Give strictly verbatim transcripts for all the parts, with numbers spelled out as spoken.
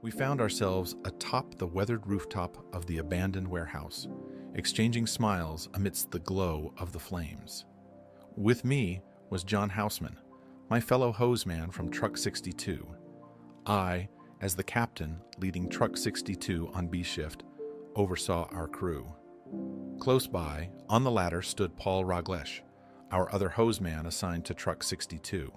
We found ourselves atop the weathered rooftop of the abandoned warehouse, exchanging smiles amidst the glow of the flames. With me was John Houseman, my fellow hoseman from Truck sixty-two. I, as the captain leading Truck sixty-two on B shift, oversaw our crew. Close by, on the ladder, stood Paul Raglesh, our other hoseman assigned to Truck sixty-two.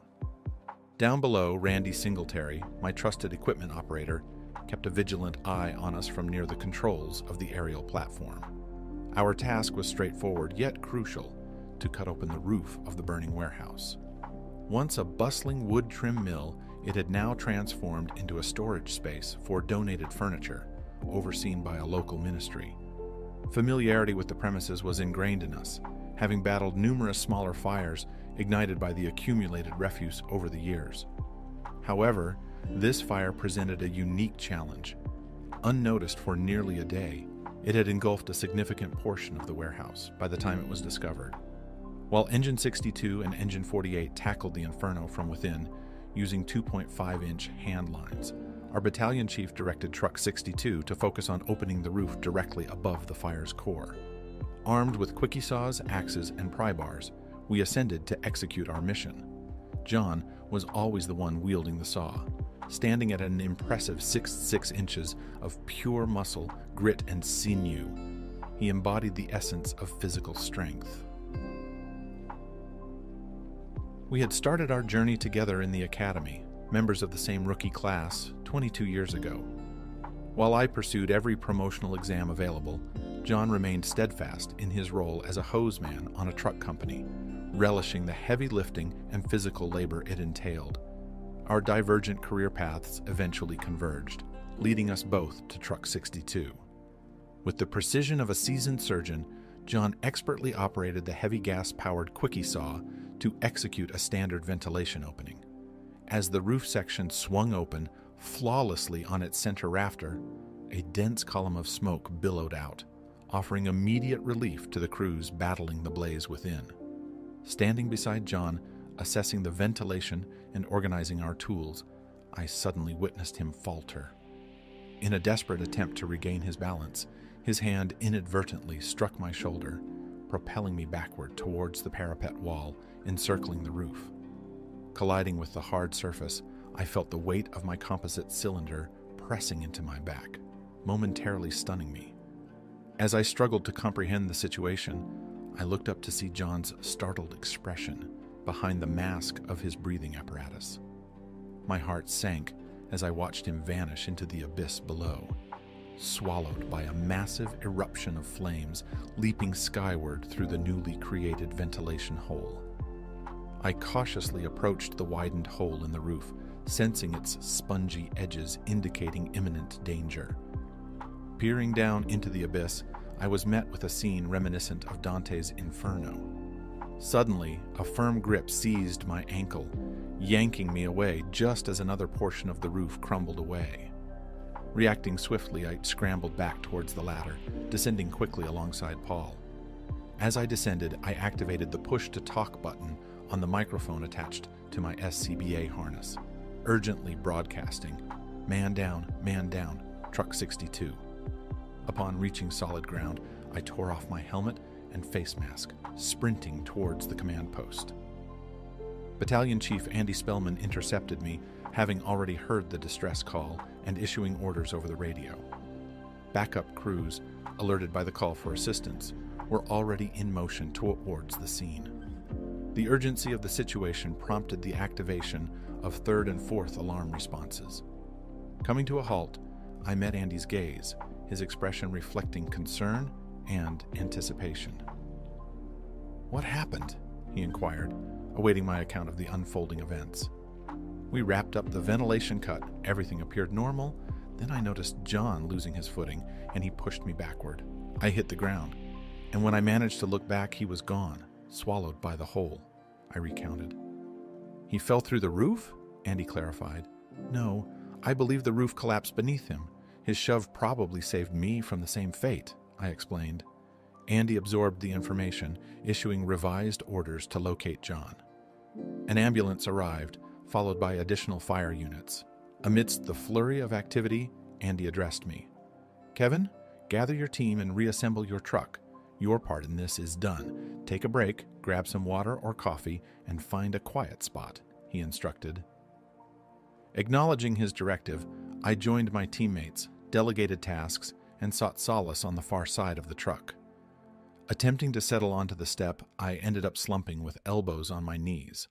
Down below, Randy Singletary, my trusted equipment operator, kept a vigilant eye on us from near the controls of the aerial platform. Our task was straightforward yet crucial: to cut open the roof of the burning warehouse. Once a bustling wood trim mill, it had now transformed into a storage space for donated furniture, overseen by a local ministry. Familiarity with the premises was ingrained in us, having battled numerous smaller fires ignited by the accumulated refuse over the years. However, this fire presented a unique challenge. Unnoticed for nearly a day, it had engulfed a significant portion of the warehouse by the time it was discovered. While Engine sixty-two and Engine forty-eight tackled the inferno from within using two point five inch hand lines, our battalion chief directed Truck sixty-two to focus on opening the roof directly above the fire's core. Armed with quickie saws, axes, and pry bars, we ascended to execute our mission. John was always the one wielding the saw, standing at an impressive sixty-six inches of pure muscle, grit, and sinew. He embodied the essence of physical strength. We had started our journey together in the academy, members of the same rookie class, twenty-two years ago. While I pursued every promotional exam available, John remained steadfast in his role as a hoseman on a truck company, relishing the heavy lifting and physical labor it entailed. Our divergent career paths eventually converged, leading us both to Truck sixty-two. With the precision of a seasoned surgeon, John expertly operated the heavy gas-powered quickie saw to execute a standard ventilation opening. As the roof section swung open flawlessly on its center rafter, a dense column of smoke billowed out, offering immediate relief to the crews battling the blaze within. Standing beside John, assessing the ventilation and organizing our tools, I suddenly witnessed him falter. In a desperate attempt to regain his balance, his hand inadvertently struck my shoulder, propelling me backward towards the parapet wall encircling the roof. Colliding with the hard surface, I felt the weight of my composite cylinder pressing into my back, momentarily stunning me. As I struggled to comprehend the situation, I looked up to see John's startled expression behind the mask of his breathing apparatus. My heart sank as I watched him vanish into the abyss below, swallowed by a massive eruption of flames leaping skyward through the newly created ventilation hole. I cautiously approached the widened hole in the roof, sensing its spongy edges indicating imminent danger. Peering down into the abyss, I was met with a scene reminiscent of Dante's Inferno. Suddenly, a firm grip seized my ankle, yanking me away just as another portion of the roof crumbled away. Reacting swiftly, I scrambled back towards the ladder, descending quickly alongside Paul. As I descended, I activated the push-to-talk button on the microphone attached to my S C B A harness, urgently broadcasting, "Man down, man down, Truck sixty-two." Upon reaching solid ground, I tore off my helmet and face mask, sprinting towards the command post. Battalion Chief Andy Spellman intercepted me, having already heard the distress call and issuing orders over the radio. Backup crews, alerted by the call for assistance, were already in motion towards the scene. The urgency of the situation prompted the activation of third and fourth alarm responses. Coming to a halt, I met Andy's gaze, his expression reflecting concern and anticipation. "What happened?" he inquired, awaiting my account of the unfolding events. "We wrapped up the ventilation cut. Everything appeared normal. Then I noticed John losing his footing, and he pushed me backward. I hit the ground, and when I managed to look back, he was gone, swallowed by the hole," I recounted. "He fell through the roof?" Andy clarified. "No, I believe the roof collapsed beneath him. His shove probably saved me from the same fate," I explained. Andy absorbed the information, issuing revised orders to locate John. An ambulance arrived, followed by additional fire units. Amidst the flurry of activity, Andy addressed me. "Kevin, gather your team and reassemble your truck. Your part in this is done. Take a break, grab some water or coffee, and find a quiet spot," he instructed. Acknowledging his directive, I joined my teammates, delegated tasks, and sought solace on the far side of the truck. Attempting to settle onto the step, I ended up slumping with elbows on my knees.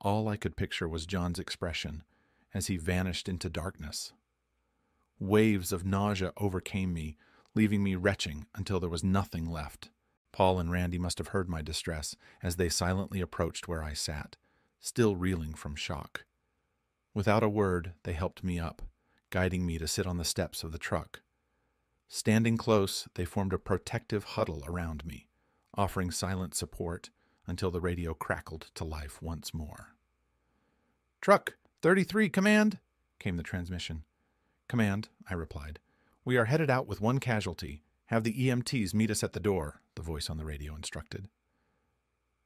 All I could picture was John's expression as he vanished into darkness. Waves of nausea overcame me, leaving me retching until there was nothing left. Paul and Randy must have heard my distress as they silently approached where I sat, still reeling from shock. Without a word, they helped me up, guiding me to sit on the steps of the truck. Standing close, they formed a protective huddle around me, offering silent support until the radio crackled to life once more. "Truck thirty-three, command," came the transmission. "Command," I replied. "We are headed out with one casualty. Have the E M Ts meet us at the door," the voice on the radio instructed.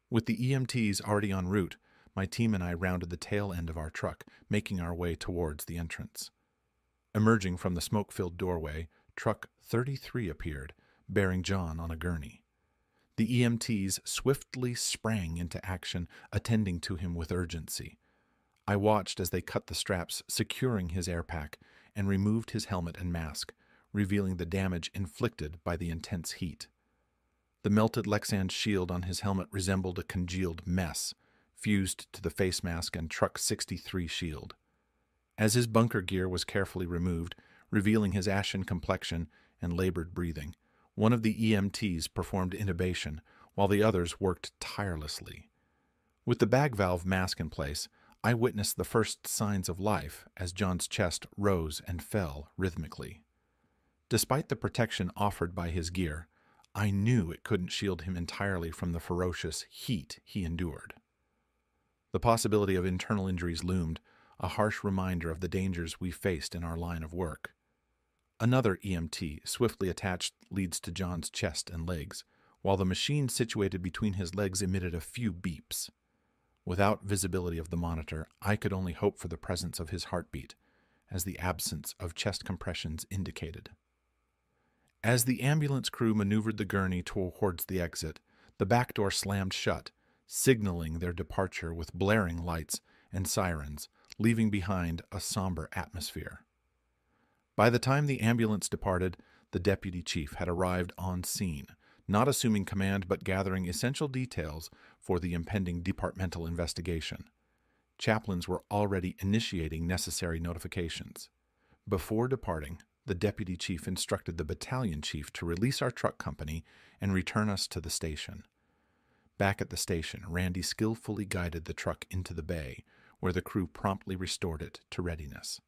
With the E M Ts already en route, my team and I rounded the tail end of our truck, making our way towards the entrance. Emerging from the smoke-filled doorway, Truck thirty-three appeared, bearing John on a gurney. The E M Ts swiftly sprang into action, attending to him with urgency. I watched as they cut the straps, securing his air pack, and removed his helmet and mask, revealing the damage inflicted by the intense heat. The melted Lexan shield on his helmet resembled a congealed mess, fused to the face mask and Truck sixty-three shield. As his bunker gear was carefully removed, revealing his ashen complexion and labored breathing, one of the E M Ts performed intubation, while the others worked tirelessly. With the bag valve mask in place, I witnessed the first signs of life as John's chest rose and fell rhythmically. Despite the protection offered by his gear, I knew it couldn't shield him entirely from the ferocious heat he endured. The possibility of internal injuries loomed, a harsh reminder of the dangers we faced in our line of work. Another E M T, swiftly attached, leads to John's chest and legs, while the machine situated between his legs emitted a few beeps. Without visibility of the monitor, I could only hope for the presence of his heartbeat, as the absence of chest compressions indicated. As the ambulance crew maneuvered the gurney towards the exit, the back door slammed shut, signaling their departure with blaring lights and sirens, leaving behind a somber atmosphere. By the time the ambulance departed, the deputy chief had arrived on scene, not assuming command but gathering essential details for the impending departmental investigation. Chaplains were already initiating necessary notifications. Before departing, the deputy chief instructed the battalion chief to release our truck company and return us to the station. Back at the station, Randy skillfully guided the truck into the bay, where the crew promptly restored it to readiness.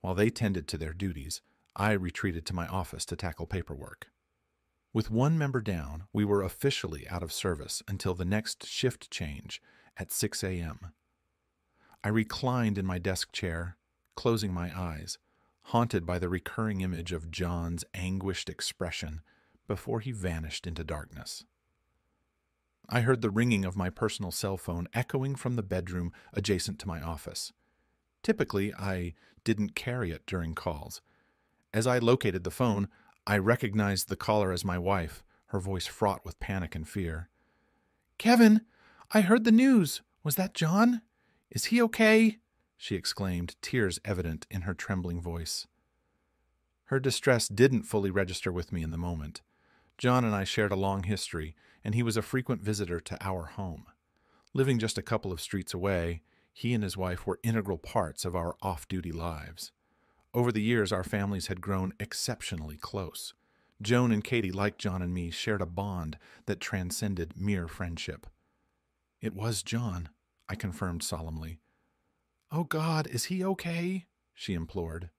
While they tended to their duties, I retreated to my office to tackle paperwork. With one member down, we were officially out of service until the next shift change at six a m I reclined in my desk chair, closing my eyes, haunted by the recurring image of John's anguished expression before he vanished into darkness. I heard the ringing of my personal cell phone echoing from the bedroom adjacent to my office. Typically, I didn't carry it during calls. As I located the phone, I recognized the caller as my wife, her voice fraught with panic and fear. "Kevin, I heard the news. Was that John? Is he okay?" she exclaimed, tears evident in her trembling voice. Her distress didn't fully register with me in the moment. John and I shared a long history, and he was a frequent visitor to our home. Living just a couple of streets away, he and his wife were integral parts of our off-duty lives. Over the years, our families had grown exceptionally close. Joan and Katie, like John and me, shared a bond that transcended mere friendship. "It was John," I confirmed solemnly. "Oh God, is he okay?" she implored.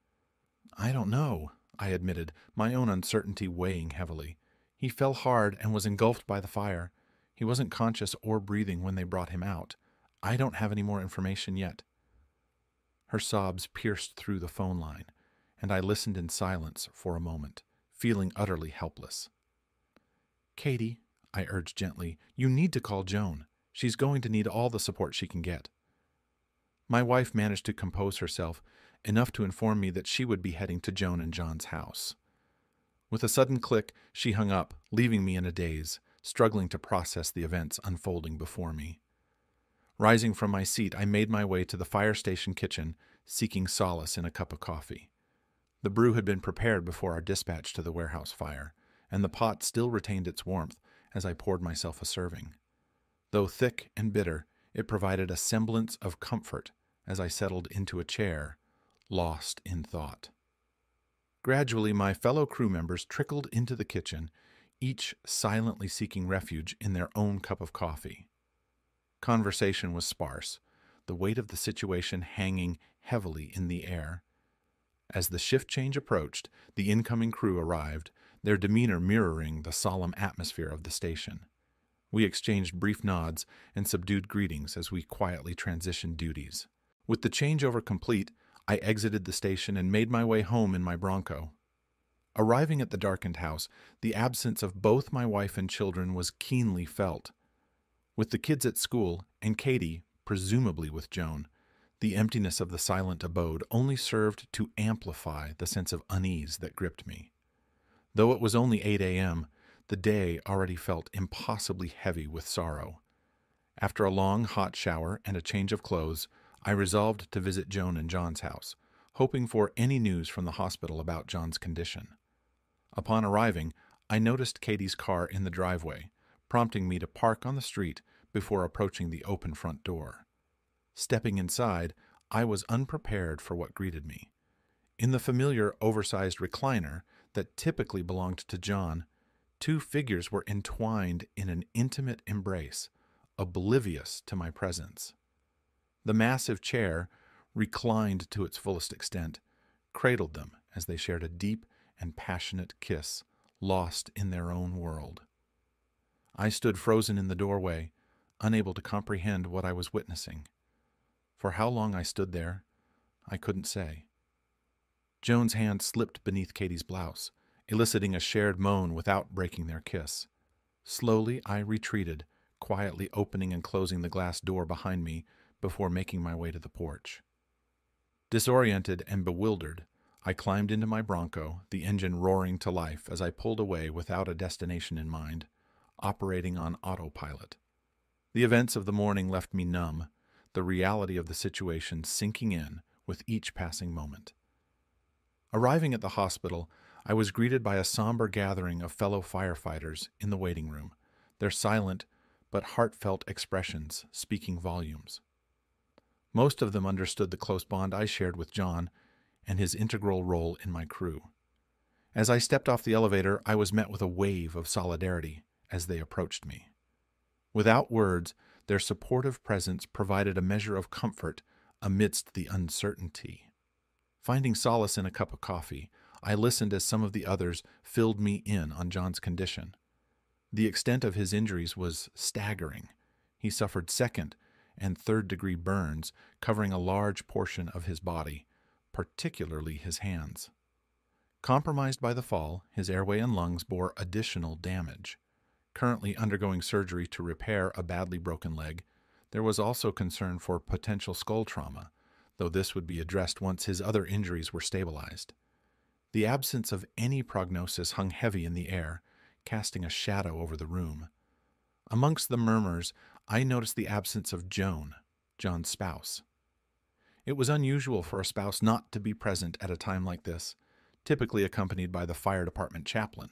"I don't know," I admitted, my own uncertainty weighing heavily. "He fell hard and was engulfed by the fire. He wasn't conscious or breathing when they brought him out. I don't have any more information yet." Her sobs pierced through the phone line, and I listened in silence for a moment, feeling utterly helpless. "Katie," I urged gently, "you need to call Joan. She's going to need all the support she can get." My wife managed to compose herself enough to inform me that she would be heading to Joan and John's house. With a sudden click, she hung up, leaving me in a daze, struggling to process the events unfolding before me. Rising from my seat, I made my way to the fire station kitchen, seeking solace in a cup of coffee. The brew had been prepared before our dispatch to the warehouse fire, and the pot still retained its warmth as I poured myself a serving. Though thick and bitter, it provided a semblance of comfort as I settled into a chair, lost in thought. Gradually, my fellow crew members trickled into the kitchen, each silently seeking refuge in their own cup of coffee. Conversation was sparse, the weight of the situation hanging heavily in the air. As the shift change approached, the incoming crew arrived, their demeanor mirroring the solemn atmosphere of the station. We exchanged brief nods and subdued greetings as we quietly transitioned duties. With the changeover complete, I exited the station and made my way home in my Bronco. Arriving at the darkened house, the absence of both my wife and children was keenly felt. With the kids at school, and Katie, presumably with Joan, the emptiness of the silent abode only served to amplify the sense of unease that gripped me. Though it was only eight a m, the day already felt impossibly heavy with sorrow. After a long, hot shower and a change of clothes, I resolved to visit Joan and John's house, hoping for any news from the hospital about John's condition. Upon arriving, I noticed Katie's car in the driveway, prompting me to park on the street before approaching the open front door. Stepping inside, I was unprepared for what greeted me. In the familiar oversized recliner that typically belonged to John, two figures were entwined in an intimate embrace, oblivious to my presence. The massive chair, reclined to its fullest extent, cradled them as they shared a deep and passionate kiss, lost in their own world. I stood frozen in the doorway, unable to comprehend what I was witnessing. For how long I stood there, I couldn't say. Joan's hand slipped beneath Katie's blouse, eliciting a shared moan without breaking their kiss. Slowly I retreated, quietly opening and closing the glass door behind me before making my way to the porch. Disoriented and bewildered, I climbed into my Bronco, the engine roaring to life as I pulled away without a destination in mind, operating on autopilot. The events of the morning left me numb, the reality of the situation sinking in with each passing moment. Arriving at the hospital, I was greeted by a somber gathering of fellow firefighters in the waiting room, their silent but heartfelt expressions speaking volumes. Most of them understood the close bond I shared with John and his integral role in my crew. As I stepped off the elevator, I was met with a wave of solidarity as they approached me. Without words, their supportive presence provided a measure of comfort amidst the uncertainty. Finding solace in a cup of coffee, I listened as some of the others filled me in on John's condition. The extent of his injuries was staggering. He suffered second and third degree burns, covering a large portion of his body, particularly his hands. Compromised by the fall, his airway and lungs bore additional damage. Currently undergoing surgery to repair a badly broken leg, there was also concern for potential skull trauma, though this would be addressed once his other injuries were stabilized. The absence of any prognosis hung heavy in the air, casting a shadow over the room. Amongst the murmurs, I noticed the absence of Joan, John's spouse. It was unusual for a spouse not to be present at a time like this, typically accompanied by the fire department chaplain.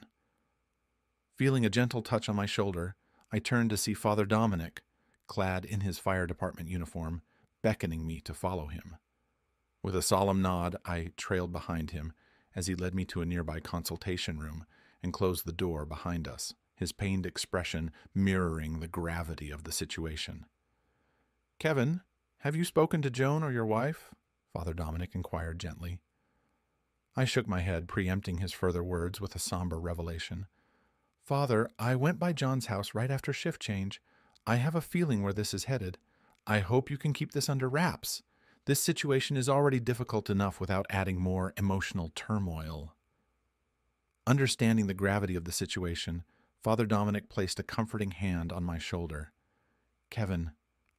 Feeling a gentle touch on my shoulder, I turned to see Father Dominic, clad in his fire department uniform, beckoning me to follow him. With a solemn nod, I trailed behind him, as he led me to a nearby consultation room and closed the door behind us, his pained expression mirroring the gravity of the situation. "Kevin, have you spoken to Joan or your wife?" Father Dominic inquired gently. I shook my head, preempting his further words with a somber revelation. "Father, I went by John's house right after shift change. I have a feeling where this is headed. I hope you can keep this under wraps. This situation is already difficult enough without adding more emotional turmoil." Understanding the gravity of the situation, Father Dominic placed a comforting hand on my shoulder. "Kevin,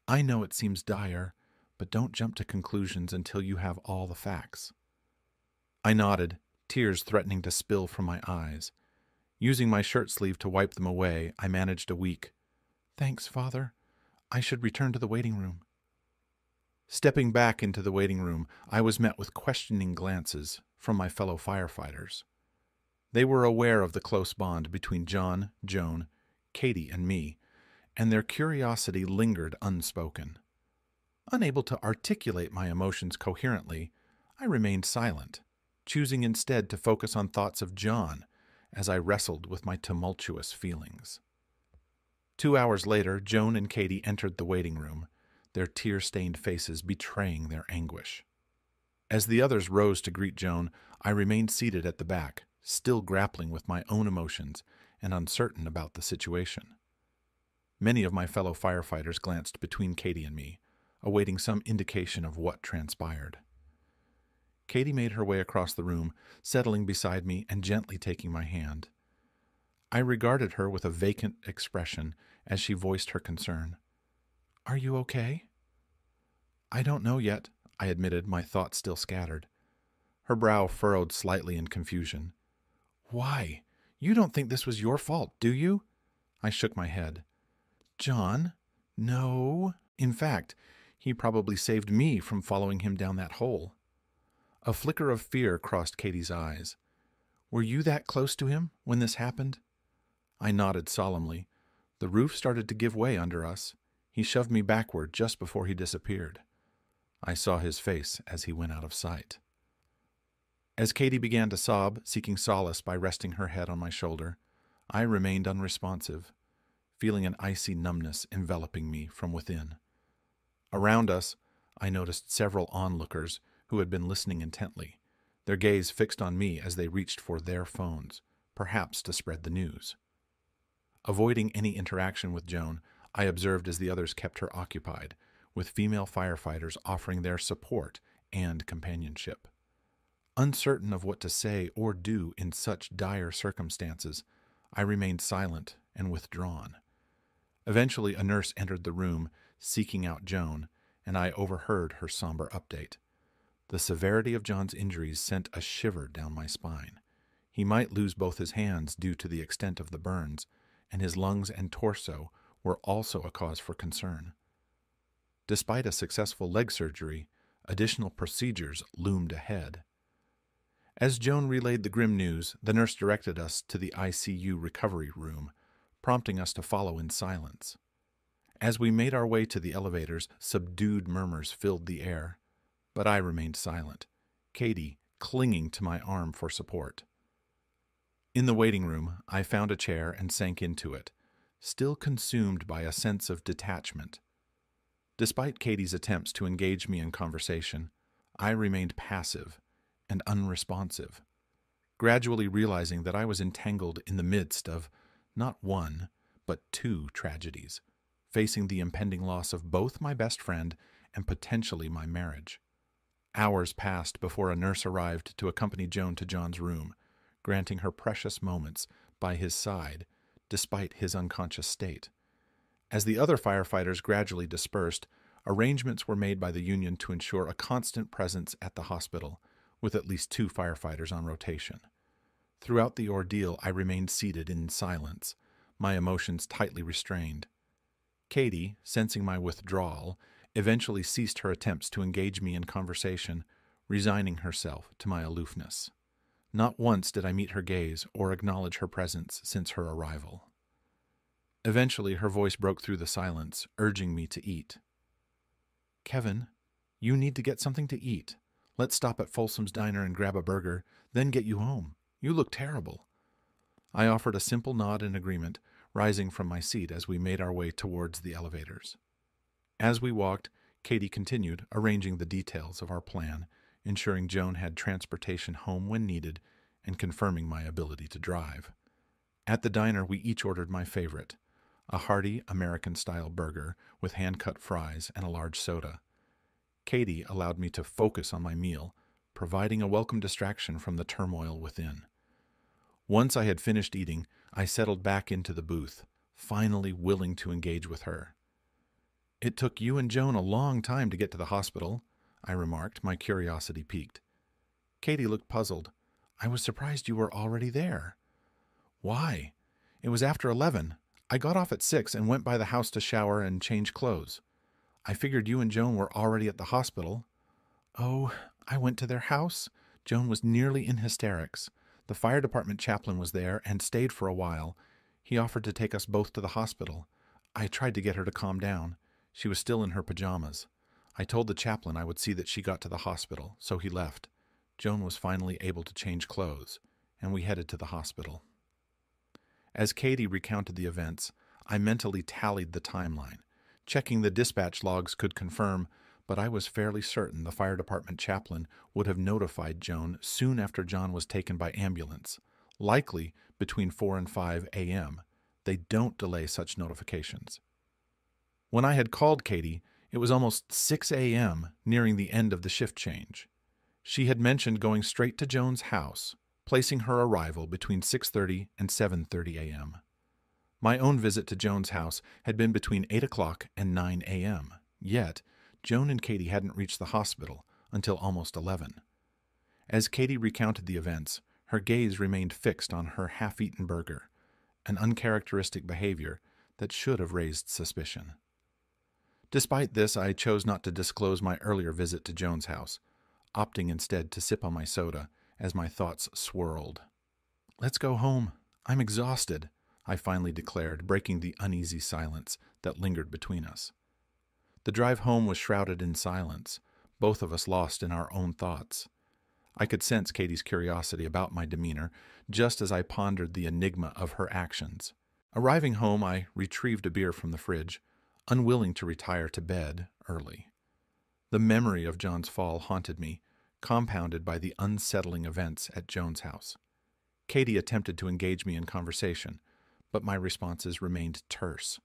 I know it seems dire, but don't jump to conclusions until you have all the facts. I nodded, tears threatening to spill from my eyes. Using my shirt sleeve to wipe them away, I managed a weak, "Thanks, Father. I should return to the waiting room." Stepping back into the waiting room, I was met with questioning glances from my fellow firefighters. They were aware of the close bond between John, Joan, Katie, and me, and their curiosity lingered unspoken. Unable to articulate my emotions coherently, I remained silent, choosing instead to focus on thoughts of John as I wrestled with my tumultuous feelings. Two hours later, Joan and Katie entered the waiting room, their tear-stained faces betraying their anguish. As the others rose to greet Joan, I remained seated at the back, still grappling with my own emotions and uncertain about the situation. Many of my fellow firefighters glanced between Katie and me, awaiting some indication of what transpired. Katie made her way across the room, settling beside me and gently taking my hand. I regarded her with a vacant expression as she voiced her concern. "Are you okay?" "I don't know yet," I admitted, my thoughts still scattered. Her brow furrowed slightly in confusion. "Why? You don't think this was your fault, do you?" I shook my head. "John? No. In fact, he probably saved me from following him down that hole." A flicker of fear crossed Katie's eyes. "Were you that close to him when this happened?" I nodded solemnly. The roof started to give way under us. He shoved me backward just before he disappeared. I saw his face as he went out of sight. As Katie began to sob, seeking solace by resting her head on my shoulder, I remained unresponsive, feeling an icy numbness enveloping me from within. Around us, I noticed several onlookers who had been listening intently, their gaze fixed on me as they reached for their phones, perhaps to spread the news. Avoiding any interaction with Joan, I observed as the others kept her occupied, with female firefighters offering their support and companionship. Uncertain of what to say or do in such dire circumstances, I remained silent and withdrawn. Eventually, a nurse entered the room, seeking out Joan, and I overheard her somber update. The severity of John's injuries sent a shiver down my spine. He might lose both his hands due to the extent of the burns, and his lungs and torso were also a cause for concern. Despite a successful leg surgery, additional procedures loomed ahead. As Joan relayed the grim news, the nurse directed us to the I C U recovery room, prompting us to follow in silence. As we made our way to the elevators, subdued murmurs filled the air, but I remained silent, Katie clinging to my arm for support. In the waiting room, I found a chair and sank into it, still consumed by a sense of detachment. Despite Katie's attempts to engage me in conversation, I remained passive and unresponsive, gradually realizing that I was entangled in the midst of not one, but two tragedies, facing the impending loss of both my best friend and potentially my marriage. Hours passed before a nurse arrived to accompany Joan to John's room, granting her precious moments by his side, despite his unconscious state. As the other firefighters gradually dispersed, arrangements were made by the union to ensure a constant presence at the hospital, with at least two firefighters on rotation. Throughout the ordeal, I remained seated in silence, my emotions tightly restrained. Katie, sensing my withdrawal, eventually ceased her attempts to engage me in conversation, resigning herself to my aloofness. Not once did I meet her gaze or acknowledge her presence since her arrival. Eventually, her voice broke through the silence, urging me to eat. "Kevin, you need to get something to eat. Let's stop at Folsom's Diner and grab a burger, then get you home. You look terrible." I offered a simple nod in agreement, rising from my seat as we made our way towards the elevators. As we walked, Katie continued, arranging the details of our plan, ensuring Joan had transportation home when needed, and confirming my ability to drive. At the diner, we each ordered my favorite, a hearty American-style burger with hand-cut fries and a large soda. Katie allowed me to focus on my meal, providing a welcome distraction from the turmoil within. Once I had finished eating, I settled back into the booth, finally willing to engage with her. It took you and Joan a long time to get to the hospital, I remarked, my curiosity piqued. Katie looked puzzled. I was surprised you were already there. Why? It was after eleven. I got off at six and went by the house to shower and change clothes. I figured you and Joan were already at the hospital. Oh, I went to their house. Joan was nearly in hysterics. The fire department chaplain was there and stayed for a while. He offered to take us both to the hospital. I tried to get her to calm down. She was still in her pajamas. I told the chaplain I would see that she got to the hospital, so he left. Joan was finally able to change clothes, and we headed to the hospital. As Katie recounted the events, I mentally tallied the timeline. Checking the dispatch logs could confirm, but I was fairly certain the fire department chaplain would have notified Joan soon after John was taken by ambulance, likely between four and five a m They don't delay such notifications. When I had called Katie, it was almost six a m, nearing the end of the shift change. She had mentioned going straight to Joan's house, placing her arrival between six thirty and seven thirty a m My own visit to Joan's house had been between eight o'clock and nine a m, yet Joan and Katie hadn't reached the hospital until almost eleven. As Katie recounted the events, her gaze remained fixed on her half-eaten burger, an uncharacteristic behavior that should have raised suspicion. Despite this, I chose not to disclose my earlier visit to Joan's house, opting instead to sip on my soda as my thoughts swirled. "Let's go home. I'm exhausted," I finally declared, breaking the uneasy silence that lingered between us. The drive home was shrouded in silence, both of us lost in our own thoughts. I could sense Katie's curiosity about my demeanor, just as I pondered the enigma of her actions. Arriving home, I retrieved a beer from the fridge, unwilling to retire to bed early. The memory of John's fall haunted me, compounded by the unsettling events at Joan's house. Katie attempted to engage me in conversation, but my responses remained terse.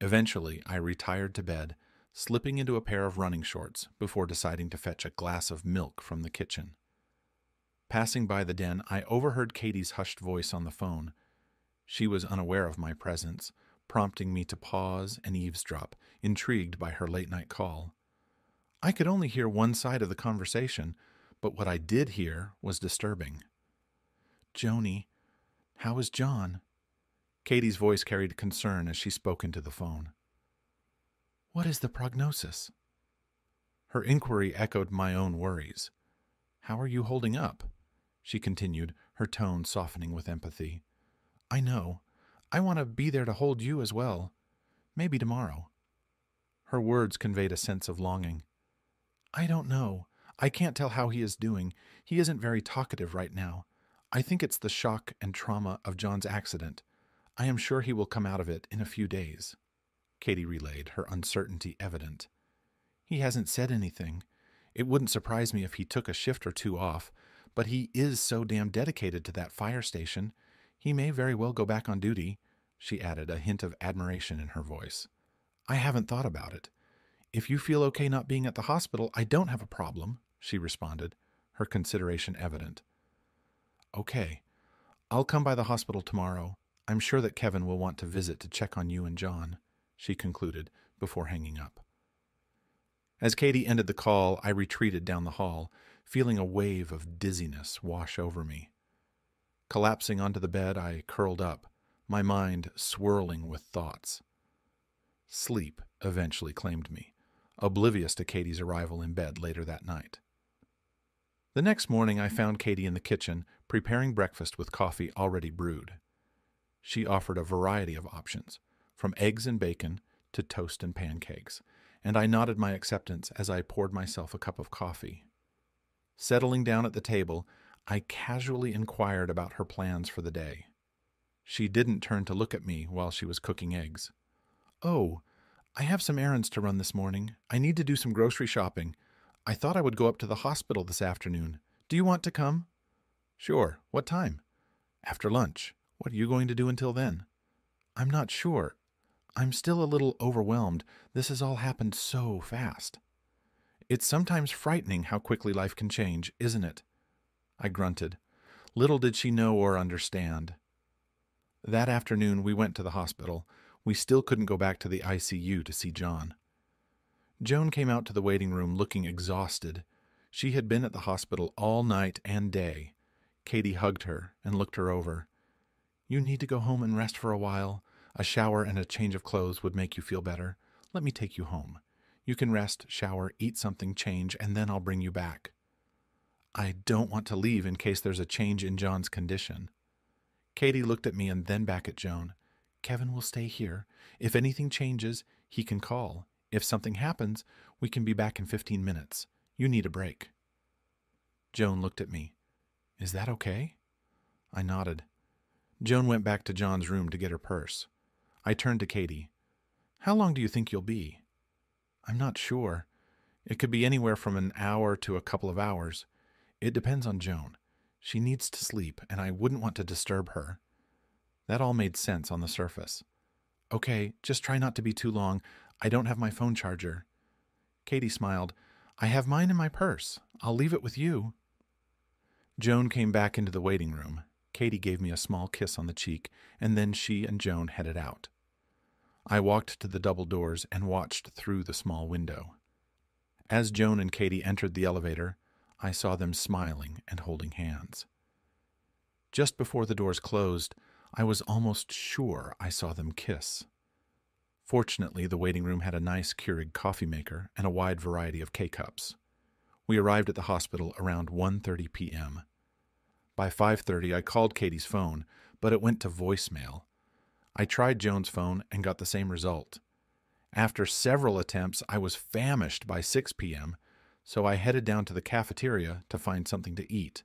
Eventually, I retired to bed, slipping into a pair of running shorts before deciding to fetch a glass of milk from the kitchen. Passing by the den, I overheard Katie's hushed voice on the phone. She was unaware of my presence, prompting me to pause and eavesdrop, intrigued by her late-night call. I could only hear one side of the conversation, but what I did hear was disturbing. "Joni, how is John?" Katie's voice carried concern as she spoke into the phone. "What is the prognosis?" Her inquiry echoed my own worries. "How are you holding up?" she continued, her tone softening with empathy. "I know. I want to be there to hold you as well. Maybe tomorrow." Her words conveyed a sense of longing. "I don't know. I can't tell how he is doing. He isn't very talkative right now. I think it's the shock and trauma of John's accident. I am sure he will come out of it in a few days," Katie relayed, her uncertainty evident. "He hasn't said anything. It wouldn't surprise me if he took a shift or two off, but he is so damn dedicated to that fire station. He may very well go back on duty," she added, a hint of admiration in her voice. "I haven't thought about it. If you feel okay not being at the hospital, I don't have a problem," she responded, her consideration evident. "Okay. I'll come by the hospital tomorrow. I'm sure that Kevin will want to visit to check on you and John," she concluded before hanging up. As Katie ended the call, I retreated down the hall, feeling a wave of dizziness wash over me. Collapsing onto the bed, I curled up, my mind swirling with thoughts. Sleep eventually claimed me, oblivious to Katie's arrival in bed later that night. The next morning, I found Katie in the kitchen, preparing breakfast with coffee already brewed. She offered a variety of options, from eggs and bacon to toast and pancakes, and I nodded my acceptance as I poured myself a cup of coffee. Settling down at the table, I casually inquired about her plans for the day. She didn't turn to look at me while she was cooking eggs. "Oh, I have some errands to run this morning. I need to do some grocery shopping. I thought I would go up to the hospital this afternoon. Do you want to come?" "Sure. What time?" "After lunch. What are you going to do until then?" "I'm not sure. I'm still a little overwhelmed. This has all happened so fast." "It's sometimes frightening how quickly life can change, isn't it?" I grunted. Little did she know or understand. That afternoon, we went to the hospital. We still couldn't go back to the I C U to see John. Joan came out to the waiting room looking exhausted. She had been at the hospital all night and day. Katie hugged her and looked her over. "You need to go home and rest for a while. A shower and a change of clothes would make you feel better. Let me take you home. You can rest, shower, eat something, change, and then I'll bring you back." "I don't want to leave in case there's a change in John's condition." Katie looked at me and then back at Joan. "Kevin will stay here. If anything changes, he can call. If something happens, we can be back in fifteen minutes. You need a break." Joan looked at me. "Is that okay?" I nodded. Joan went back to John's room to get her purse. I turned to Katie. "How long do you think you'll be?" "I'm not sure. It could be anywhere from an hour to a couple of hours. It depends on Joan. She needs to sleep, and I wouldn't want to disturb her." That all made sense on the surface. "Okay, just try not to be too long. I don't have my phone charger." Katie smiled. "I have mine in my purse. I'll leave it with you." Joan came back into the waiting room. Katie gave me a small kiss on the cheek, and then she and Joan headed out. I walked to the double doors and watched through the small window. As Joan and Katie entered the elevator, I saw them smiling and holding hands. Just before the doors closed, I was almost sure I saw them kiss. Fortunately, the waiting room had a nice Keurig coffee maker and a wide variety of K-cups. We arrived at the hospital around one thirty p m By five thirty, I called Katie's phone, but it went to voicemail. I tried Joan's phone and got the same result. After several attempts, I was famished by six p m, so I headed down to the cafeteria to find something to eat.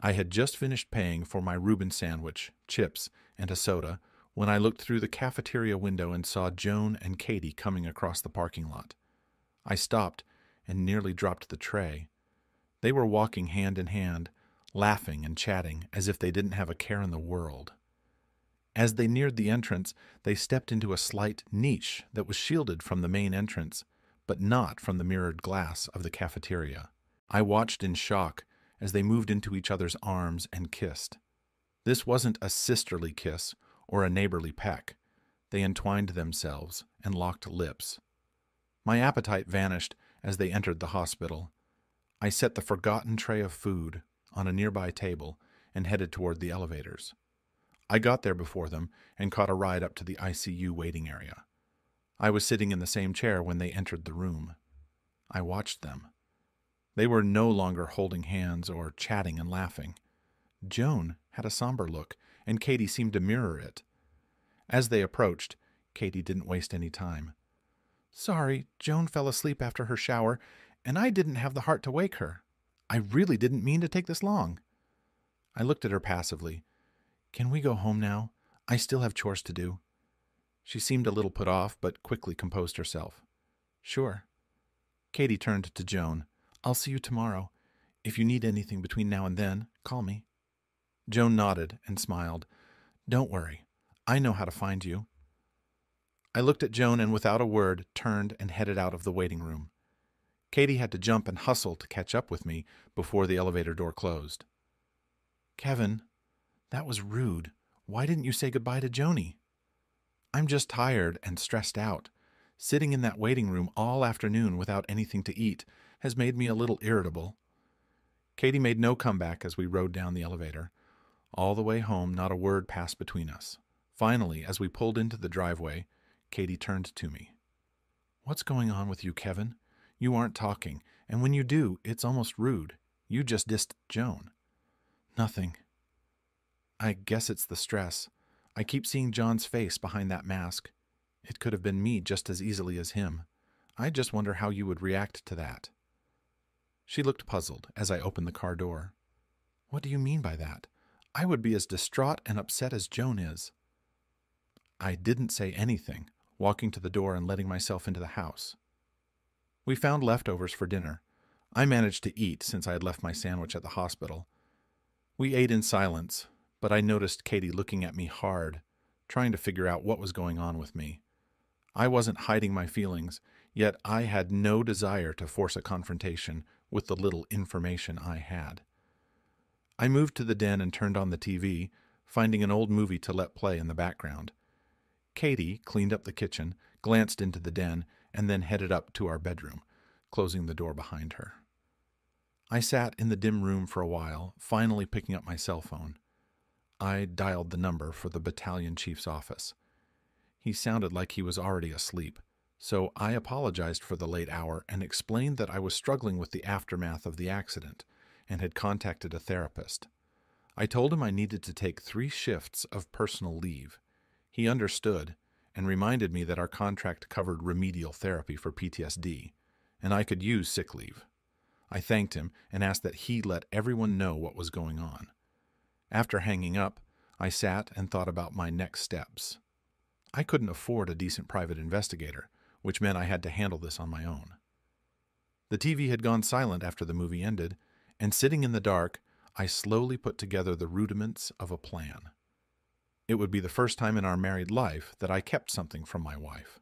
I had just finished paying for my Reuben sandwich, chips, and a soda when I looked through the cafeteria window and saw Joan and Katie coming across the parking lot. I stopped and nearly dropped the tray. They were walking hand in hand, laughing and chatting as if they didn't have a care in the world. As they neared the entrance, they stepped into a slight niche that was shielded from the main entrance, but not from the mirrored glass of the cafeteria. I watched in shock as they moved into each other's arms and kissed. This wasn't a sisterly kiss or a neighborly peck. They entwined themselves and locked lips. My appetite vanished as they entered the hospital. I set the forgotten tray of food on a nearby table and headed toward the elevators. I got there before them and caught a ride up to the I C U waiting area. I was sitting in the same chair when they entered the room. I watched them. They were no longer holding hands or chatting and laughing. Joan had a somber look, and Katie seemed to mirror it. As they approached, Katie didn't waste any time. "Sorry, Joan fell asleep after her shower, and I didn't have the heart to wake her. I really didn't mean to take this long." I looked at her passively. "Can we go home now? I still have chores to do." She seemed a little put off, but quickly composed herself. "Sure." Katie turned to Joan. "I'll see you tomorrow. If you need anything between now and then, call me." Joan nodded and smiled. "Don't worry. I know how to find you." I looked at Joan and without a word turned and headed out of the waiting room. Katie had to jump and hustle to catch up with me before the elevator door closed. "Kevin, that was rude. Why didn't you say goodbye to Joni?" "I'm just tired and stressed out. Sitting in that waiting room all afternoon without anything to eat has made me a little irritable." Katie made no comeback as we rode down the elevator. All the way home, not a word passed between us. Finally, as we pulled into the driveway, Katie turned to me. "What's going on with you, Kevin? You aren't talking, and when you do, it's almost rude. You just dissed Joan." "Nothing. I guess it's the stress. I keep seeing John's face behind that mask. It could have been me just as easily as him. I just wonder how you would react to that." She looked puzzled as I opened the car door. "What do you mean by that? I would be as distraught and upset as Joan is." I didn't say anything, walking to the door and letting myself into the house. We found leftovers for dinner. I managed to eat since I had left my sandwich at the hospital. We ate in silence, but I noticed Katie looking at me hard, trying to figure out what was going on with me. I wasn't hiding my feelings, yet I had no desire to force a confrontation with the little information I had. I moved to the den and turned on the T V, finding an old movie to let play in the background. Katie cleaned up the kitchen, glanced into the den, and then headed up to our bedroom, closing the door behind her. I sat in the dim room for a while, finally picking up my cell phone. I dialed the number for the battalion chief's office. He sounded like he was already asleep, so I apologized for the late hour and explained that I was struggling with the aftermath of the accident and had contacted a therapist. I told him I needed to take three shifts of personal leave. He understood and reminded me that our contract covered remedial therapy for P T S D, and I could use sick leave. I thanked him and asked that he let everyone know what was going on. After hanging up, I sat and thought about my next steps. I couldn't afford a decent private investigator, which meant I had to handle this on my own. The T V had gone silent after the movie ended, and sitting in the dark, I slowly put together the rudiments of a plan. It would be the first time in our married life that I kept something from my wife.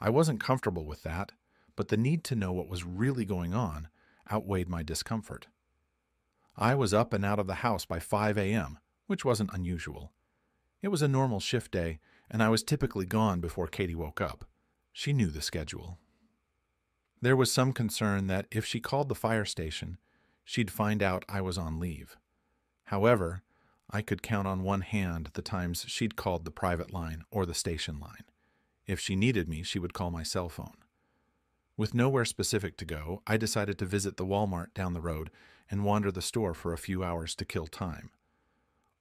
I wasn't comfortable with that, but the need to know what was really going on outweighed my discomfort. I was up and out of the house by five A M, which wasn't unusual. It was a normal shift day, and I was typically gone before Katie woke up. She knew the schedule. There was some concern that if she called the fire station, she'd find out I was on leave. However, I could count on one hand the times she'd called the private line or the station line. If she needed me, she would call my cell phone. With nowhere specific to go, I decided to visit the Walmart down the road and wander the store for a few hours to kill time.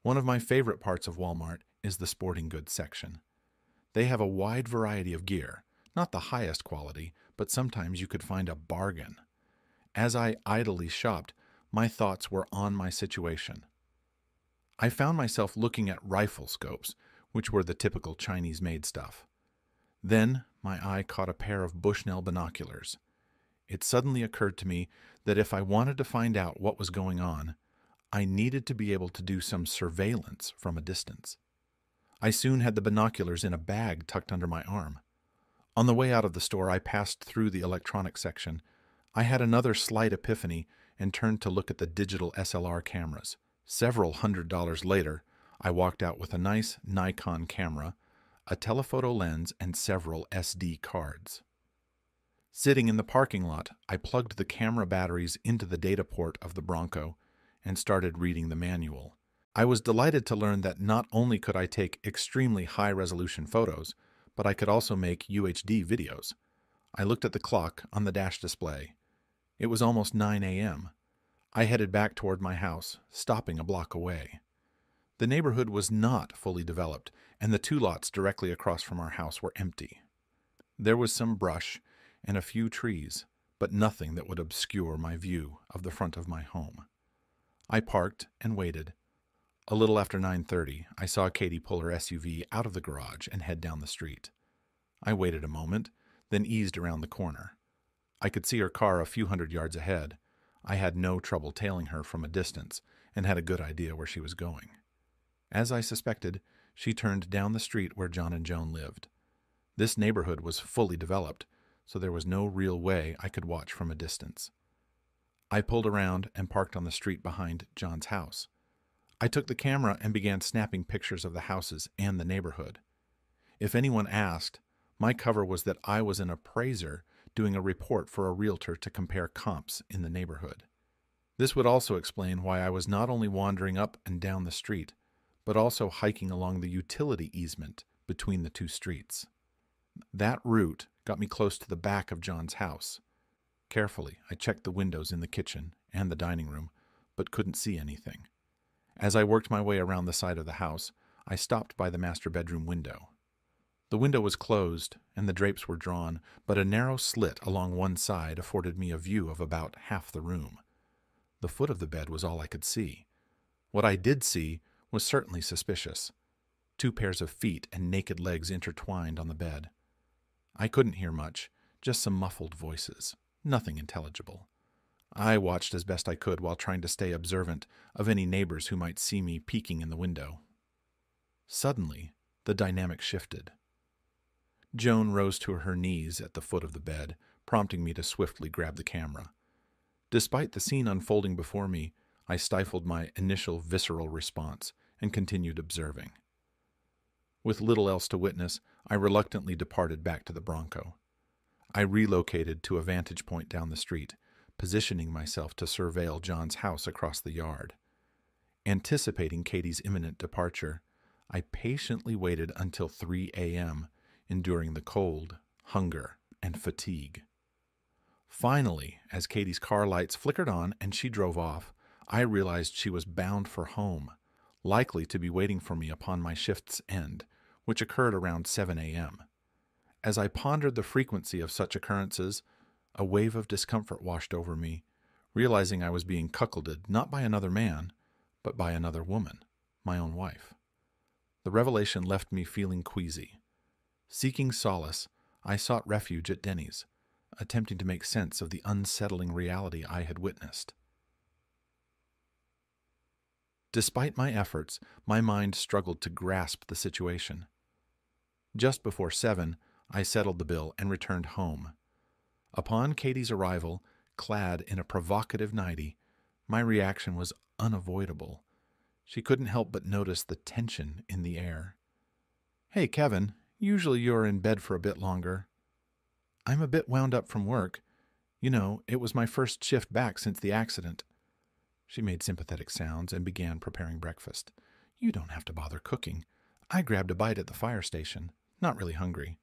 One of my favorite parts of Walmart is the sporting goods section. They have a wide variety of gear, not the highest quality, but sometimes you could find a bargain. As I idly shopped, my thoughts were on my situation. I found myself looking at rifle scopes, which were the typical Chinese-made stuff. Then my eye caught a pair of Bushnell binoculars. It suddenly occurred to me that if I wanted to find out what was going on, I needed to be able to do some surveillance from a distance. I soon had the binoculars in a bag tucked under my arm. On the way out of the store, I passed through the electronics section. I had another slight epiphany and turned to look at the digital S L R cameras. Several hundred dollars later, I walked out with a nice Nikon camera, a telephoto lens, and several S D cards. Sitting in the parking lot, I plugged the camera batteries into the data port of the Bronco and started reading the manual. I was delighted to learn that not only could I take extremely high-resolution photos, but I could also make U H D videos. I looked at the clock on the dash display. It was almost nine A M I headed back toward my house, stopping a block away. The neighborhood was not fully developed, and the two lots directly across from our house were empty. There was some brush and a few trees, but nothing that would obscure my view of the front of my home. I parked and waited. A little after nine thirty, I saw Katie pull her S U V out of the garage and head down the street. I waited a moment, then eased around the corner. I could see her car a few hundred yards ahead. I had no trouble tailing her from a distance and had a good idea where she was going. As I suspected, she turned down the street where John and Joan lived. This neighborhood was fully developed, so there was no real way I could watch from a distance. I pulled around and parked on the street behind John's house. I took the camera and began snapping pictures of the houses and the neighborhood. If anyone asked, my cover was that I was an appraiser doing a report for a realtor to compare comps in the neighborhood. This would also explain why I was not only wandering up and down the street, but also hiking along the utility easement between the two streets. That route got me close to the back of John's house. Carefully, I checked the windows in the kitchen and the dining room, but couldn't see anything. As I worked my way around the side of the house, I stopped by the master bedroom window. The window was closed and the drapes were drawn, but a narrow slit along one side afforded me a view of about half the room. The foot of the bed was all I could see. What I did see was certainly suspicious. Two pairs of feet and naked legs intertwined on the bed. I couldn't hear much, just some muffled voices, nothing intelligible. I watched as best I could while trying to stay observant of any neighbors who might see me peeking in the window. Suddenly, the dynamic shifted. Joan rose to her knees at the foot of the bed, prompting me to swiftly grab the camera. Despite the scene unfolding before me, I stifled my initial visceral response and continued observing. With little else to witness, I reluctantly departed back to the Bronco. I relocated to a vantage point down the street, positioning myself to surveil John's house across the yard. Anticipating Katie's imminent departure, I patiently waited until three A M, enduring the cold, hunger, and fatigue. Finally, as Katie's car lights flickered on and she drove off, I realized she was bound for home, likely to be waiting for me upon my shift's end, which occurred around seven A M As I pondered the frequency of such occurrences, a wave of discomfort washed over me, realizing I was being cuckolded not by another man, but by another woman, my own wife. The revelation left me feeling queasy. Seeking solace, I sought refuge at Denny's, attempting to make sense of the unsettling reality I had witnessed. Despite my efforts, my mind struggled to grasp the situation. Just before seven, I settled the bill and returned home. Upon Katie's arrival, clad in a provocative nightie, my reaction was unavoidable. She couldn't help but notice the tension in the air. "Hey, Kevin, usually you're in bed for a bit longer." "I'm a bit wound up from work. You know, it was my first shift back since the accident." She made sympathetic sounds and began preparing breakfast. "You don't have to bother cooking. I grabbed a bite at the fire station. Not really hungry."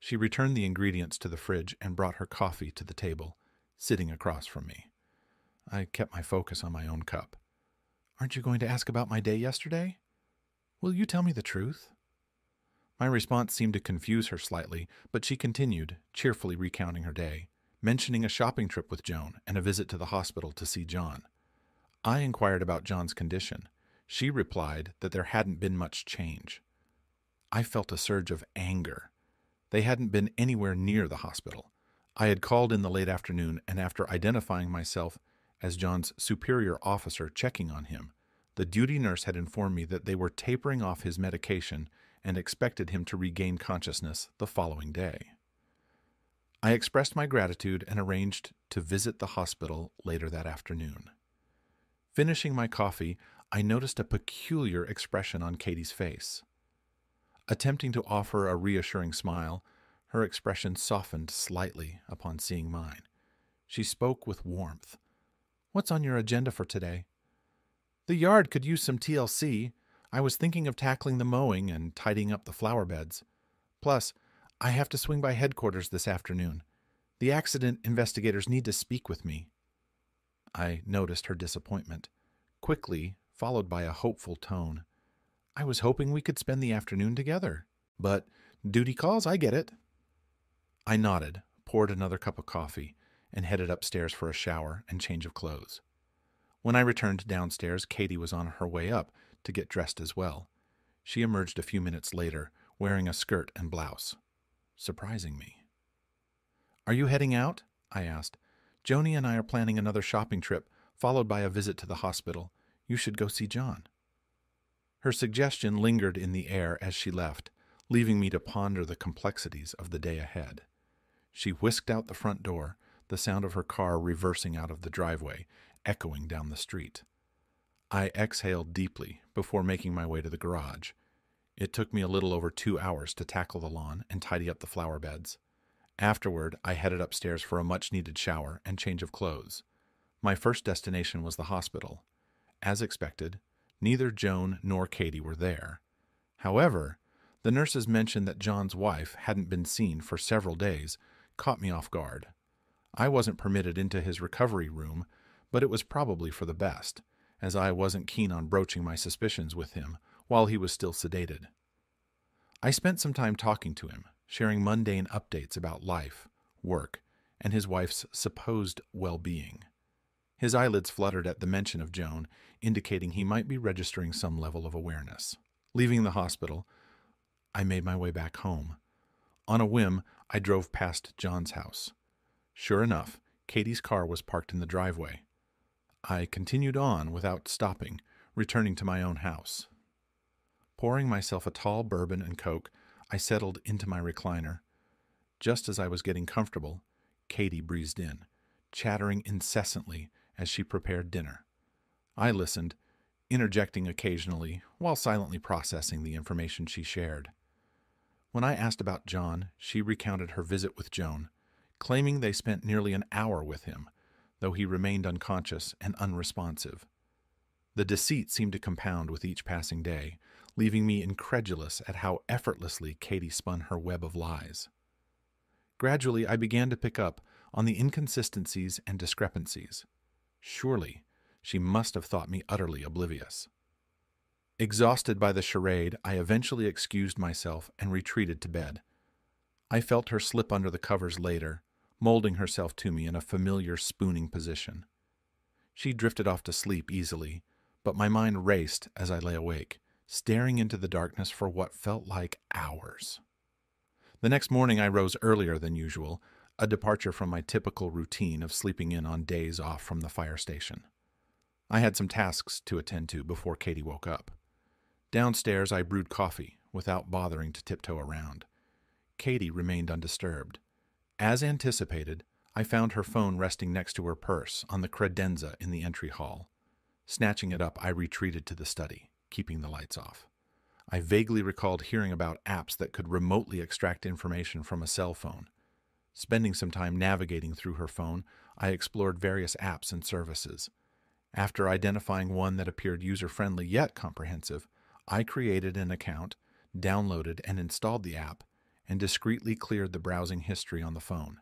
She returned the ingredients to the fridge and brought her coffee to the table, sitting across from me. I kept my focus on my own cup. "Aren't you going to ask about my day yesterday? Will you tell me the truth?" My response seemed to confuse her slightly, but she continued, cheerfully recounting her day, mentioning a shopping trip with Joan and a visit to the hospital to see John. I inquired about John's condition. She replied that there hadn't been much change. I felt a surge of anger. They hadn't been anywhere near the hospital. I had called in the late afternoon, and after identifying myself as John's superior officer checking on him, the duty nurse had informed me that they were tapering off his medication and expected him to regain consciousness the following day. I expressed my gratitude and arranged to visit the hospital later that afternoon. Finishing my coffee, I noticed a peculiar expression on Katie's face. Attempting to offer a reassuring smile, her expression softened slightly upon seeing mine. She spoke with warmth. "What's on your agenda for today?" "The yard could use some T L C. I was thinking of tackling the mowing and tidying up the flower beds. Plus, I have to swing by headquarters this afternoon. The accident investigators need to speak with me." I noticed her disappointment, quickly followed by a hopeful tone. "I was hoping we could spend the afternoon together. But duty calls, I get it." I nodded, poured another cup of coffee, and headed upstairs for a shower and change of clothes. When I returned downstairs, Katie was on her way up to get dressed as well. She emerged a few minutes later, wearing a skirt and blouse, surprising me. "Are you heading out?" I asked. "Joni and I are planning another shopping trip, followed by a visit to the hospital. You should go see John." Her suggestion lingered in the air as she left, leaving me to ponder the complexities of the day ahead. She whisked out the front door, the sound of her car reversing out of the driveway, echoing down the street. I exhaled deeply before making my way to the garage. It took me a little over two hours to tackle the lawn and tidy up the flower beds. Afterward, I headed upstairs for a much-needed shower and change of clothes. My first destination was the hospital. As expected, neither Joan nor Katie were there. However, the nurses mentioned that John's wife hadn't been seen for several days, caught me off guard. I wasn't permitted into his recovery room, but it was probably for the best, as I wasn't keen on broaching my suspicions with him while he was still sedated. I spent some time talking to him, sharing mundane updates about life, work, and his wife's supposed well-being. His eyelids fluttered at the mention of Joan, indicating he might be registering some level of awareness. Leaving the hospital, I made my way back home. On a whim, I drove past John's house. Sure enough, Katie's car was parked in the driveway. I continued on without stopping, returning to my own house. Pouring myself a tall bourbon and Coke, I settled into my recliner. Just as I was getting comfortable, Katie breezed in, chattering incessantly as she prepared dinner. I listened, interjecting occasionally while silently processing the information she shared. When I asked about John, she recounted her visit with Joan, claiming they spent nearly an hour with him, though he remained unconscious and unresponsive. The deceit seemed to compound with each passing day, leaving me incredulous at how effortlessly Katie spun her web of lies. Gradually, I began to pick up on the inconsistencies and discrepancies. Surely, she must have thought me utterly oblivious. Exhausted by the charade, I eventually excused myself and retreated to bed. I felt her slip under the covers later, molding herself to me in a familiar spooning position. She drifted off to sleep easily, but my mind raced as I lay awake, staring into the darkness for what felt like hours. The next morning I rose earlier than usual, a departure from my typical routine of sleeping in on days off from the fire station. I had some tasks to attend to before Katie woke up. Downstairs I brewed coffee, without bothering to tiptoe around. Katie remained undisturbed. As anticipated, I found her phone resting next to her purse on the credenza in the entry hall. Snatching it up, I retreated to the study, keeping the lights off. I vaguely recalled hearing about apps that could remotely extract information from a cell phone. Spending some time navigating through her phone, I explored various apps and services. After identifying one that appeared user-friendly yet comprehensive, I created an account, downloaded and installed the app, and discreetly cleared the browsing history on the phone.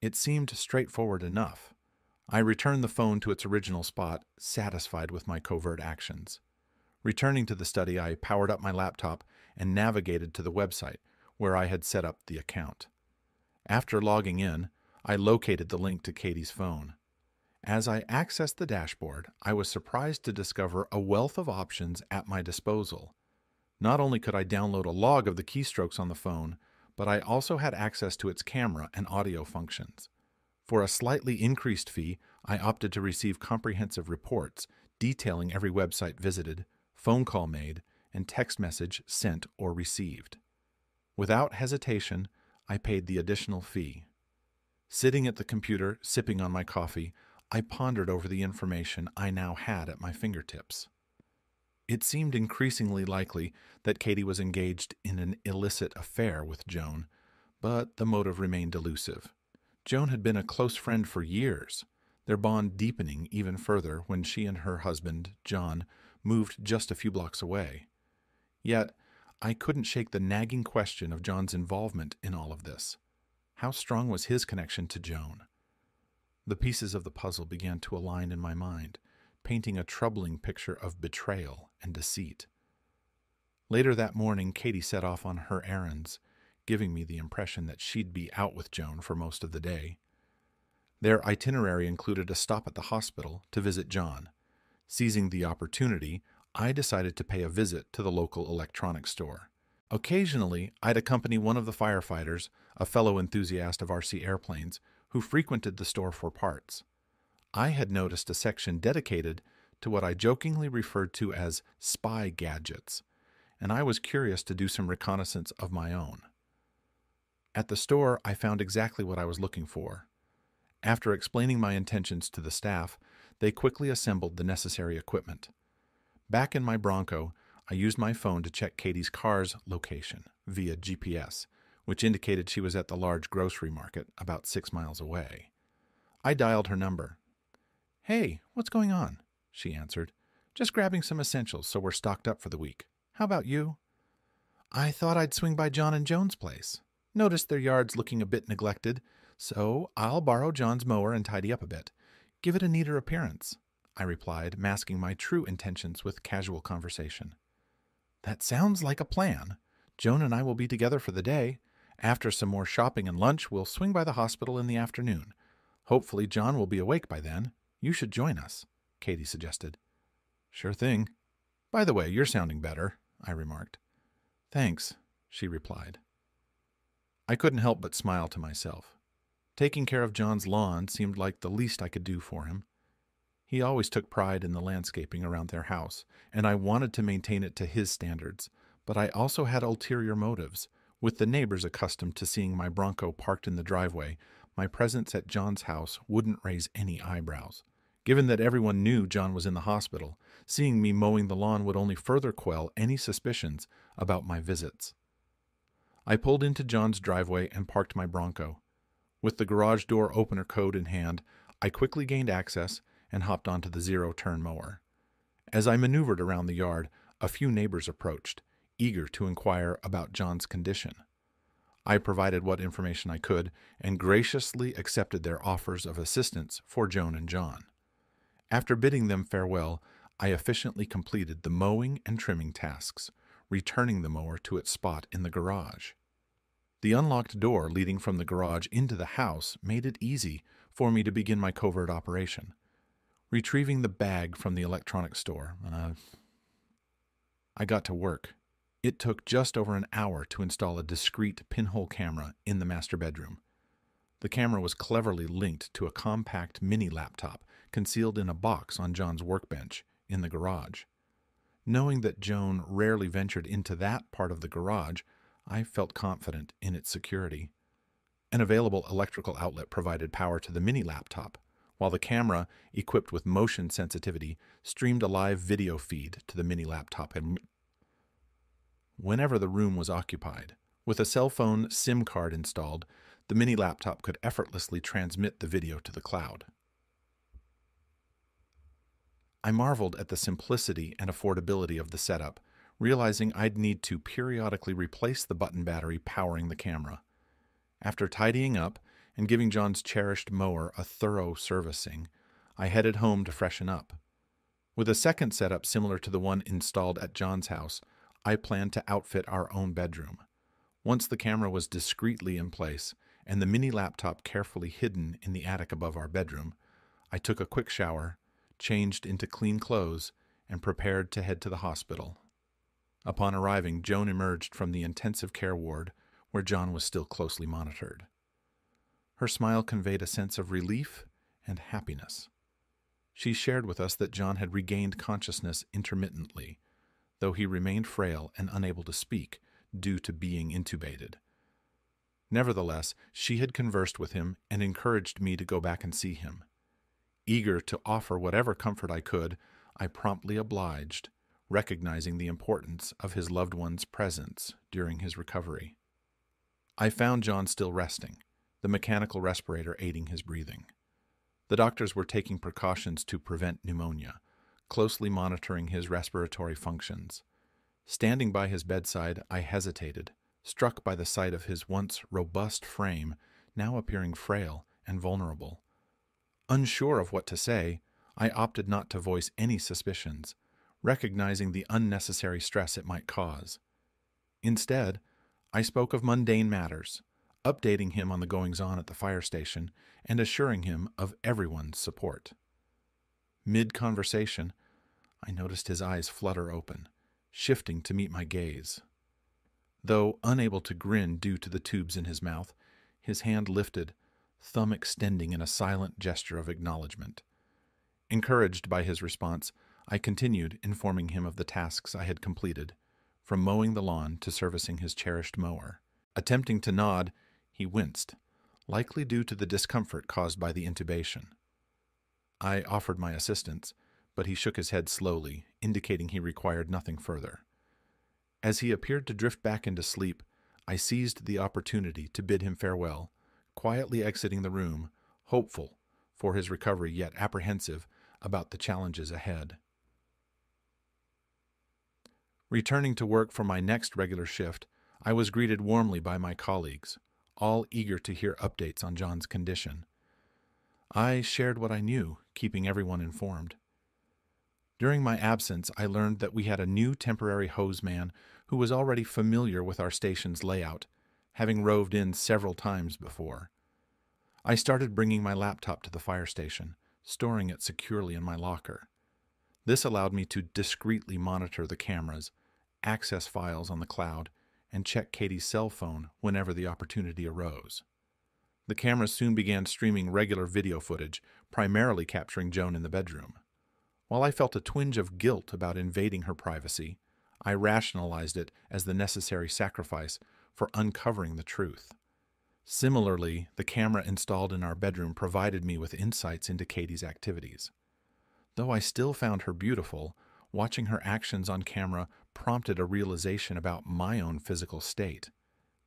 It seemed straightforward enough. I returned the phone to its original spot, satisfied with my covert actions. Returning to the study, I powered up my laptop and navigated to the website where I had set up the account. After logging in, I located the link to Katie's phone. As I accessed the dashboard, I was surprised to discover a wealth of options at my disposal. Not only could I download a log of the keystrokes on the phone, but I also had access to its camera and audio functions. For a slightly increased fee, I opted to receive comprehensive reports detailing every website visited, phone call made, and text message sent or received. Without hesitation, I paid the additional fee. Sitting at the computer, sipping on my coffee, I pondered over the information I now had at my fingertips. It seemed increasingly likely that Katie was engaged in an illicit affair with Joan, but the motive remained elusive. Joan had been a close friend for years, their bond deepening even further when she and her husband, John, moved just a few blocks away. Yet, I couldn't shake the nagging question of John's involvement in all of this. How strong was his connection to Joan? The pieces of the puzzle began to align in my mind, painting a troubling picture of betrayal and deceit. Later that morning, Katie set off on her errands, giving me the impression that she'd be out with Joan for most of the day. Their itinerary included a stop at the hospital to visit John. Seizing the opportunity, I decided to pay a visit to the local electronics store. Occasionally, I'd accompany one of the firefighters, a fellow enthusiast of R C airplanes, who frequented the store for parts. I had noticed a section dedicated to what I jokingly referred to as spy gadgets, and I was curious to do some reconnaissance of my own. At the store, I found exactly what I was looking for. After explaining my intentions to the staff, they quickly assembled the necessary equipment. Back in my Bronco, I used my phone to check Katie's car's location via G P S, which indicated she was at the large grocery market about six miles away. I dialed her number. "Hey, what's going on?" she answered. "Just grabbing some essentials so we're stocked up for the week. How about you?" "I thought I'd swing by John and Joan's place. Noticed their yard's looking a bit neglected, so I'll borrow John's mower and tidy up a bit. Give it a neater appearance," I replied, masking my true intentions with casual conversation. "That sounds like a plan. Joan and I will be together for the day. After some more shopping and lunch, we'll swing by the hospital in the afternoon. Hopefully John will be awake by then. You should join us," Katie suggested. "Sure thing. By the way, you're sounding better," I remarked. "Thanks," she replied. I couldn't help but smile to myself. Taking care of John's lawn seemed like the least I could do for him. He always took pride in the landscaping around their house, and I wanted to maintain it to his standards, but I also had ulterior motives. With the neighbors accustomed to seeing my Bronco parked in the driveway, my presence at John's house wouldn't raise any eyebrows. Given that everyone knew John was in the hospital, seeing me mowing the lawn would only further quell any suspicions about my visits. I pulled into John's driveway and parked my Bronco. With the garage door opener code in hand, I quickly gained access and hopped onto the zero-turn mower. As I maneuvered around the yard, a few neighbors approached, eager to inquire about John's condition. I provided what information I could and graciously accepted their offers of assistance for Joan and John. After bidding them farewell, I efficiently completed the mowing and trimming tasks, returning the mower to its spot in the garage. The unlocked door leading from the garage into the house made it easy for me to begin my covert operation. Retrieving the bag from the electronics store, uh, I got to work. It took just over an hour to install a discrete pinhole camera in the master bedroom. The camera was cleverly linked to a compact mini laptop concealed in a box on John's workbench in the garage. Knowing that Joan rarely ventured into that part of the garage, I felt confident in its security. An available electrical outlet provided power to the mini laptop, while the camera, equipped with motion sensitivity, streamed a live video feed to the mini laptop and whenever the room was occupied. With a cell phone SIM card installed, the mini laptop could effortlessly transmit the video to the cloud. I marveled at the simplicity and affordability of the setup, realizing I'd need to periodically replace the button battery powering the camera. After tidying up and giving John's cherished mower a thorough servicing, I headed home to freshen up. With a second setup similar to the one installed at John's house, I planned to outfit our own bedroom. Once the camera was discreetly in place and the mini laptop carefully hidden in the attic above our bedroom, I took a quick shower, changed into clean clothes, and prepared to head to the hospital. Upon arriving, Joan emerged from the intensive care ward, where John was still closely monitored. Her smile conveyed a sense of relief and happiness. She shared with us that John had regained consciousness intermittently, though he remained frail and unable to speak due to being intubated. Nevertheless, she had conversed with him and encouraged me to go back and see him. Eager to offer whatever comfort I could, I promptly obliged, recognizing the importance of his loved one's presence during his recovery. I found John still resting, the mechanical respirator aiding his breathing. The doctors were taking precautions to prevent pneumonia, closely monitoring his respiratory functions. Standing by his bedside, I hesitated, struck by the sight of his once robust frame, now appearing frail and vulnerable. Unsure of what to say, I opted not to voice any suspicions, recognizing the unnecessary stress it might cause. Instead, I spoke of mundane matters, updating him on the goings-on at the fire station and assuring him of everyone's support. Mid-conversation, I noticed his eyes flutter open, shifting to meet my gaze. Though unable to grin due to the tubes in his mouth, his hand lifted, thumb extending in a silent gesture of acknowledgement. Encouraged by his response, I continued informing him of the tasks I had completed, from mowing the lawn to servicing his cherished mower. Attempting to nod, he winced, likely due to the discomfort caused by the intubation. I offered my assistance, but he shook his head slowly, indicating he required nothing further. As he appeared to drift back into sleep, I seized the opportunity to bid him farewell, quietly exiting the room, hopeful for his recovery yet apprehensive about the challenges ahead. Returning to work for my next regular shift, I was greeted warmly by my colleagues, all eager to hear updates on John's condition. I shared what I knew, keeping everyone informed. During my absence, I learned that we had a new temporary hoseman who was already familiar with our station's layout, having roved in several times before. I started bringing my laptop to the fire station, storing it securely in my locker. This allowed me to discreetly monitor the cameras, access files on the cloud, and check Katie's cell phone whenever the opportunity arose. The cameras soon began streaming regular video footage, primarily capturing Joan in the bedroom. While I felt a twinge of guilt about invading her privacy, I rationalized it as the necessary sacrifice for uncovering the truth. Similarly, the camera installed in our bedroom provided me with insights into Katie's activities. Though I still found her beautiful, watching her actions on camera prompted a realization about my own physical state.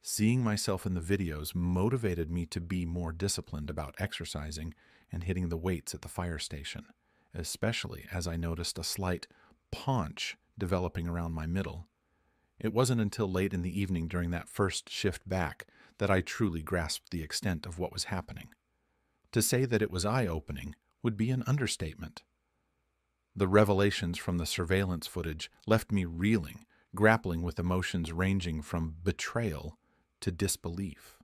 Seeing myself in the videos motivated me to be more disciplined about exercising and hitting the weights at the fire station, especially as I noticed a slight paunch developing around my middle. It wasn't until late in the evening during that first shift back that I truly grasped the extent of what was happening. To say that it was eye-opening would be an understatement. The revelations from the surveillance footage left me reeling, grappling with emotions ranging from betrayal to disbelief.